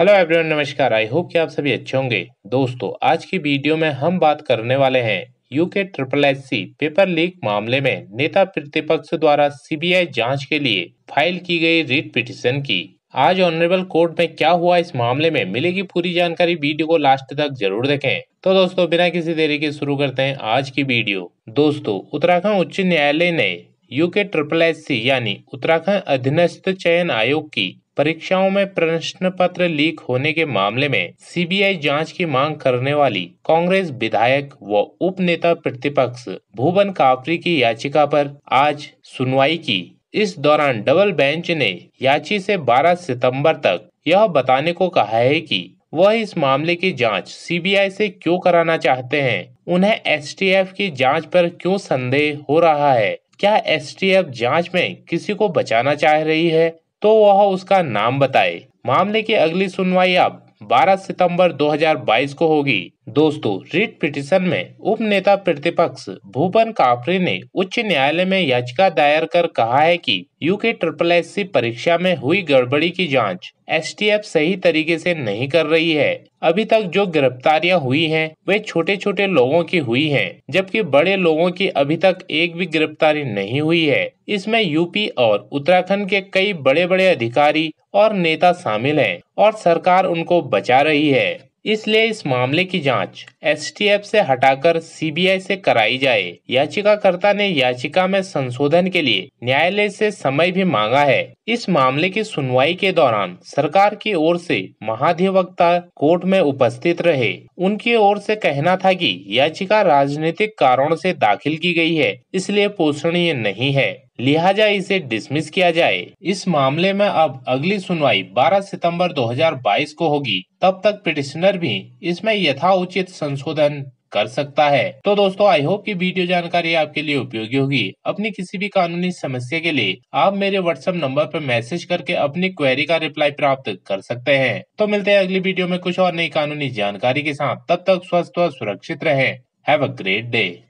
Hello everyone, नमस्कार। I hope कि आप सभी अच्छे होंगे। दोस्तों, आज की वीडियो में हम बात करने वाले हैं यूकेएसएसएससी पेपर लीक मामले में नेता प्रतिपक्ष द्वारा सीबीआई जांच के लिए फाइल की गई रिट पिटीशन की। आज ऑनरेबल कोर्ट में क्या हुआ इस मामले में मिलेगी पूरी जानकारी। वीडियो को लास्ट तक जरूर देखें। तो दोस्तों, बिना किसी देरी के शुरू करते हैं आज की वीडियो। दोस्तों, उत्तराखण्ड उच्च न्यायालय ने यूकेएसएसएससी यानी उत्तराखण्ड अधिन चयन आयोग की परीक्षाओं में प्रश्न पत्र लीक होने के मामले में सीबीआई जांच की मांग करने वाली कांग्रेस विधायक व उपनेता प्रतिपक्ष भुवन कापड़ी की याचिका पर आज सुनवाई की। इस दौरान डबल बेंच ने याचिका से 12 सितंबर तक यह बताने को कहा है कि वह इस मामले की जांच सीबीआई से क्यों कराना चाहते हैं। उन्हें एसटीएफ की जाँच पर क्यों संदेह हो रहा है। क्या एसटीएफ जाँच में किसी को बचाना चाह रही है तो वह उसका नाम बताए। मामले की अगली सुनवाई अब 12 सितंबर 2022 को होगी। दोस्तों, रिट पिटीशन में उपनेता प्रतिपक्ष भुवन कापड़ी ने उच्च न्यायालय में याचिका दायर कर कहा है कि यूकेएसएसएससी परीक्षा में हुई गड़बड़ी की जांच एसटीएफ सही तरीके से नहीं कर रही है। अभी तक जो गिरफ्तारियां हुई हैं वे छोटे छोटे लोगों की हुई हैं, जबकि बड़े लोगों की अभी तक एक भी गिरफ्तारी नहीं हुई है। इसमें यूपी और उत्तराखण्ड के कई बड़े बड़े अधिकारी और नेता शामिल हैं और सरकार उनको बचा रही है। इसलिए इस मामले की जांच एसटीएफ से हटाकर सीबीआई से कराई जाए। याचिकाकर्ता ने याचिका में संशोधन के लिए न्यायालय से समय भी मांगा है। इस मामले की सुनवाई के दौरान सरकार की ओर से महाधिवक्ता कोर्ट में उपस्थित रहे। उनकी ओर से कहना था कि याचिका राजनीतिक कारणों से दाखिल की गई है, इसलिए पोषणीय नहीं है, लिहाजा इसे डिसमिस किया जाए। इस मामले में अब अगली सुनवाई 12 सितंबर 2022 को होगी। तब तक पिटिशनर भी इसमें यथाउचित संशोधन कर सकता है। तो दोस्तों, आई होप की वीडियो जानकारी आपके लिए उपयोगी होगी। अपनी किसी भी कानूनी समस्या के लिए आप मेरे व्हाट्सएप नंबर पर मैसेज करके अपनी क्वेरी का रिप्लाई प्राप्त कर सकते हैं। तो मिलते हैं अगली वीडियो में कुछ और नई कानूनी जानकारी के साथ। तब तक स्वस्थ और सुरक्षित रहें। Have a great day.